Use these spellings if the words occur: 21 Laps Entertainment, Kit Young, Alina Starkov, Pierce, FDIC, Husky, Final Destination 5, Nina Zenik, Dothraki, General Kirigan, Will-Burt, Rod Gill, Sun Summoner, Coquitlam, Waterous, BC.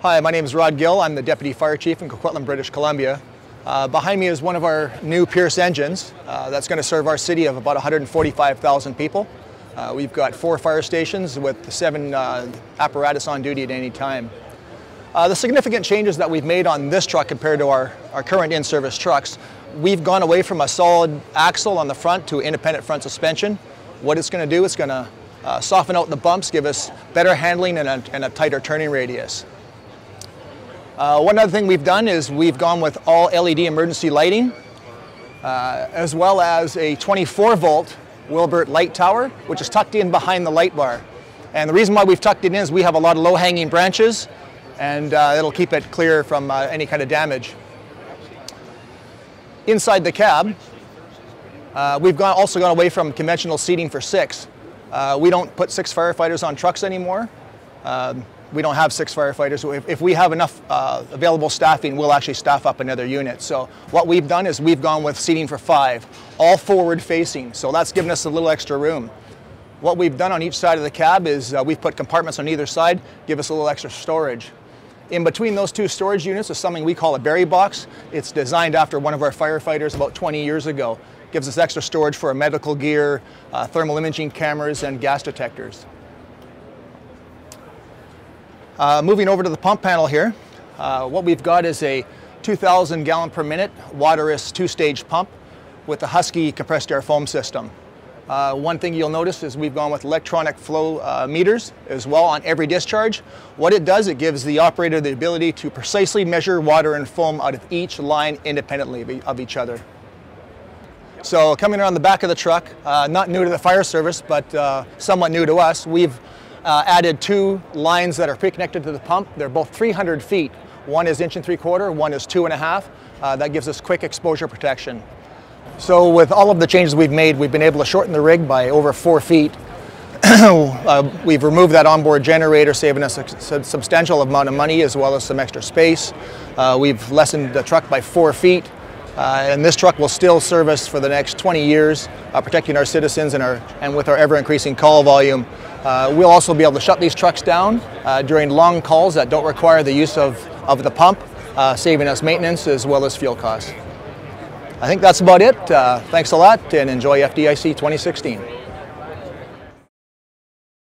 Hi, my name is Rod Gill. I'm the Deputy Fire Chief in Coquitlam, British Columbia. Behind me is one of our new Pierce engines that's going to serve our city of about 145,000 people. We've got 4 fire stations with 7 apparatus on duty at any time. The significant changes that we've made on this truck compared to our current in-service trucks, we've gone away from a solid axle on the front to independent front suspension. What it's going to do, it's going to soften out the bumps, give us better handling and a tighter turning radius. One other thing we've done is we've gone with all LED emergency lighting, as well as a 24-volt Will-Burt light tower, which is tucked in behind the light bar. And the reason why we've tucked it in is we have a lot of low-hanging branches, and it'll keep it clear from any kind of damage. Inside the cab, we've also gone away from conventional seating for 6. We don't put 6 firefighters on trucks anymore. We don't have 6 firefighters. If we have enough available staffing, we'll actually staff up another unit. So what we've done is we've gone with seating for 5, all forward facing. So that's given us a little extra room. What we've done on each side of the cab is we've put compartments on either side, give us a little extra storage. In between those 2 storage units is something we call a berry box. It's designed after one of our firefighters about 20 years ago. Gives us extra storage for our medical gear, thermal imaging cameras, and gas detectors. Moving over to the pump panel here, what we've got is a 2,000 gallon per minute Waterous 2-stage pump with a Husky compressed air foam system. One thing you'll notice is we've gone with electronic flow meters as well on every discharge. What it does, it gives the operator the ability to precisely measure water and foam out of each line independently of each other. So coming around the back of the truck, not new to the fire service, but somewhat new to us, we've added 2 lines that are pre-connected to the pump. They're both 300 feet. One is 1 3/4 inch, one is 2 1/2. That gives us quick exposure protection. So with all of the changes we've made, we've been able to shorten the rig by over 4 feet. We've removed that onboard generator, saving us a substantial amount of money as well as some extra space. We've lessened the truck by 4 feet. And this truck will still serve us for the next 20 years, protecting our citizens and with our ever-increasing call volume. We'll also be able to shut these trucks down during long calls that don't require the use of the pump, saving us maintenance as well as fuel costs. I think that's about it. Thanks a lot and enjoy FDIC 2016.